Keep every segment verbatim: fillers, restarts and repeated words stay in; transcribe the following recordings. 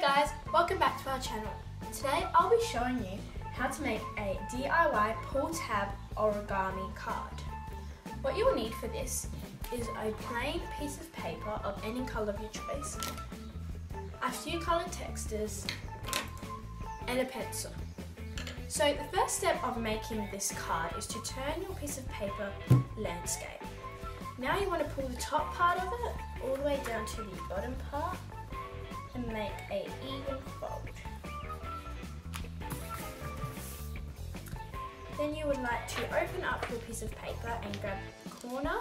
Hey guys, welcome back to our channel. Today I'll be showing you how to make a D I Y pull tab origami card. What you will need for this is a plain piece of paper of any colour of your choice, a few coloured textures and a pencil. So the first step of making this card is to turn your piece of paper landscape. Now you want to pull the top part of it all the way down to the bottom part and make an even fold. Then you would like to open up your piece of paper and grab the corner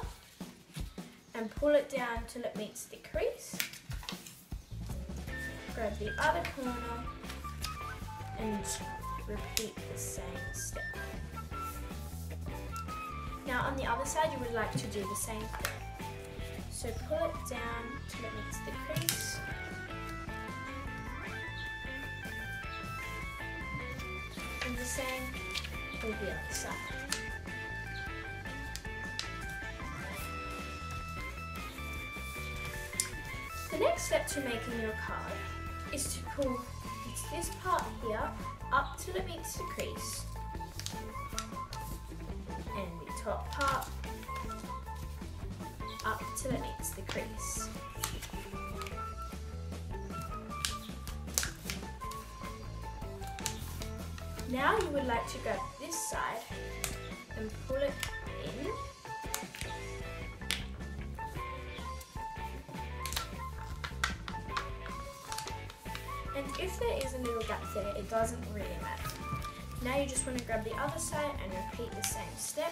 and pull it down till it meets the crease. Grab the other corner and repeat the same step. Now on the other side you would like to do the same thing. So pull it down till it meets the crease. And the same for the other side. The next step to making your card is to pull this part here up till it meets the crease. And the top part up till it meets the crease. Now you would like to grab this side and pull it in. And if there is a little gap there, it doesn't really matter. Now you just want to grab the other side and repeat the same step.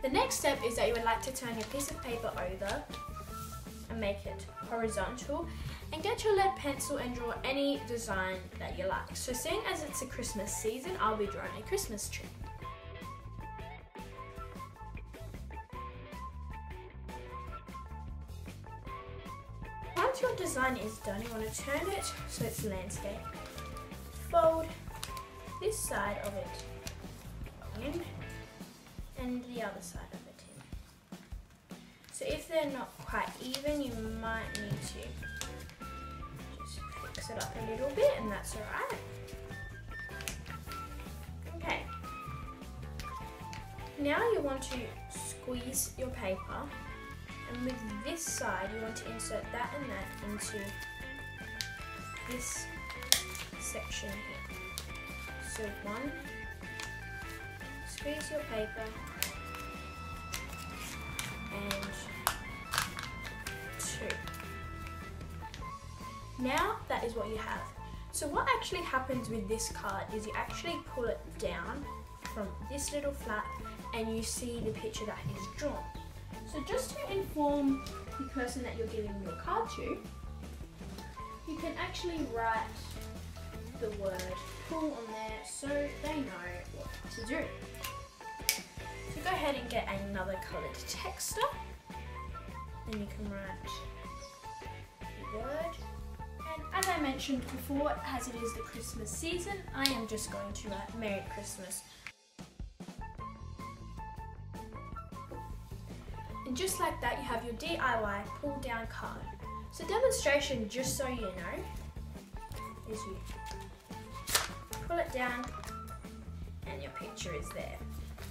The next step is that you would like to turn your piece of paper over and make it horizontal and get your lead pencil and draw any design that you like. So seeing as it's the Christmas season, I'll be drawing a Christmas tree. Once your design is done, you want to turn it so it's landscape, fold this side of it in and the other side of it in. So if they're not quite even, you might need to just fix it up a little bit, and that's alright. Okay. Now you want to squeeze your paper, and with this side you want to insert that and that into this section here. So one, squeeze your paper, and two. Now that is what you have. So what actually happens with this card is you actually pull it down from this little flap and you see the picture that is drawn. So just to inform the person that you're giving your card to, you can actually write the word pull on there so they know what to do. So go ahead and get another coloured texture, then you can write the word. And as I mentioned before, as it is the Christmas season, I am just going to write Merry Christmas. And just like that, you have your D I Y pull down card. So demonstration, just so you know, is you pull it down and your picture is there.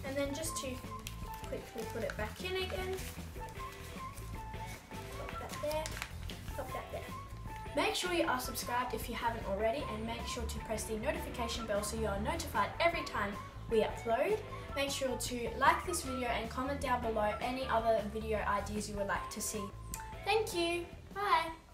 And then just to quickly put it back in again, pop that there, pop that there. Make sure you are subscribed if you haven't already, and make sure to press the notification bell so you are notified every time we upload. Make sure to like this video and comment down below any other video ideas you would like to see. Thank you, bye!